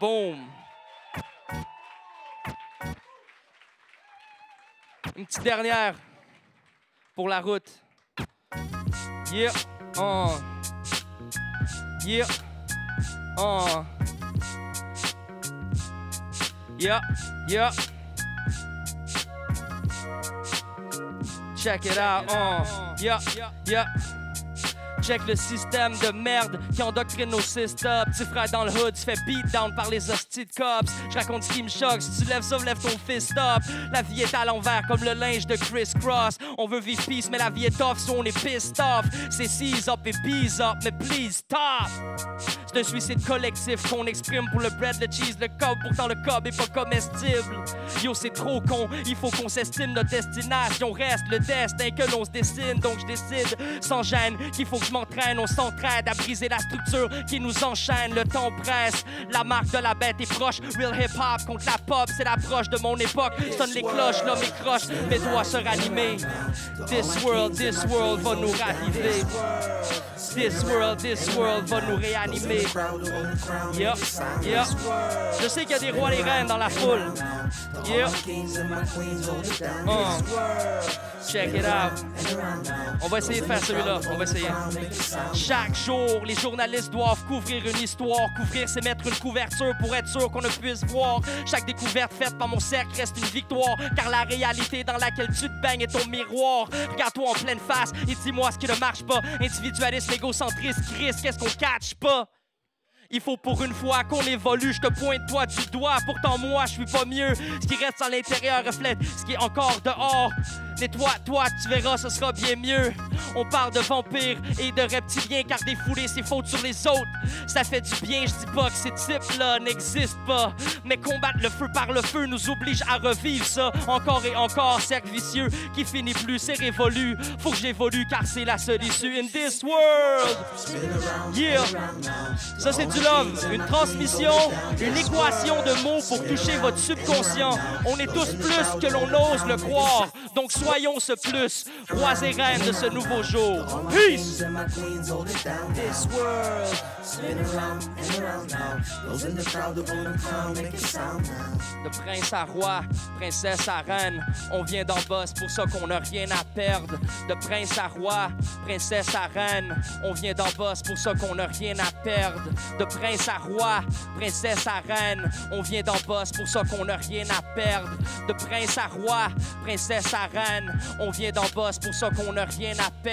Boom! Une petite dernière pour la route. Yeah! Oh! Yeah! Oh! Yeah! Yeah! Check it out! Oh! Yeah! Yeah! Check le système de merde qui endoctrine nos sisters. Petit frère dans le hood, tu fais beat down par les hosties de cops. Je raconte ce qui me choque, si tu lèves ça, lève ton fist up. La vie est à l'envers comme le linge de Criss Cross. On veut vivre peace, mais la vie est off, si on est pissed off. C'est seize up et peace up, mais please stop. C'est le suicide collectif qu'on exprime pour le bread, le cheese, le cob. Pourtant le cob est pas comestible. Yo, c'est trop con, il faut qu'on s'estime notre destination. Reste le destin que l'on se dessine, donc je décide sans gêne qu'il faut que je m'entraîne, on s'entraide à briser la structure qui nous enchaîne. Le temps presse, la marque de la bête est proche. Real hip-hop contre la pop, c'est l'approche de mon époque. Sonne les cloches, l'homme écroche, mes doigts se ranimer. This world va nous raviver. This world va nous réanimer. Yup, yup. Je sais qu'il y a des rois et des reines dans la foule. Yup. Check it out. On va essayer de faire celui-là, on va essayer. Chaque jour, les journalistes doivent couvrir une histoire. Couvrir, c'est mettre une couverture pour être sûr qu'on ne puisse voir. Chaque découverte faite par mon cercle reste une victoire, car la réalité dans laquelle tu te baignes est ton miroir. Regarde-toi en pleine face et dis-moi ce qui ne marche pas. Individualiste, égocentrisme, Chris, qu'est-ce qu'on catch pas? Il faut pour une fois qu'on évolue, je te pointe toi du doigt. Pourtant moi, je suis pas mieux. Ce qui reste à l'intérieur reflète ce qui est encore dehors. Nettoie-toi, tu verras, ce sera bien mieux. On parle de vampires et de reptiliens, car défouler ses fautes sur les autres, ça fait du bien. Je dis pas que ces types-là n'existent pas, mais combattre le feu par le feu nous oblige à revivre ça. Encore et encore, cercle vicieux qui finit plus, c'est révolu. Faut que j'évolue, car c'est la seule issue. In this world, yeah. Ça c'est du love, une transmission, une équation de mots pour toucher votre subconscient. On est tous plus que l'on ose le croire, donc soyons ce plus, rois et reines de ce nouveau jour. Peace! This world, spin around and around now. Those in the crowd that hold the crown make a sound now. De prince à roi, princesse à reine, on vient d'en bas, c'est pour ça qu'on n'a rien à perdre. De prince à roi, princesse à reine, on vient d'en bas, c'est pour ça qu'on n'a rien à perdre. De prince à roi, princesse à reine, on vient d'en bas, c'est pour ça qu'on n'a rien à perdre. De prince à roi, princesse à reine, on vient d'en bas, c'est pour ça qu'on n'a rien à perdre.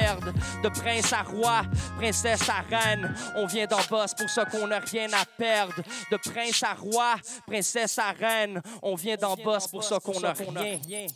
De prince à roi, princesse à reine, on vient d'en bas, c'est pour ça qu'on n'a rien à perdre. De prince à roi, princesse à reine, on vient d'en bas, c'est pour ça qu'on n'a rien.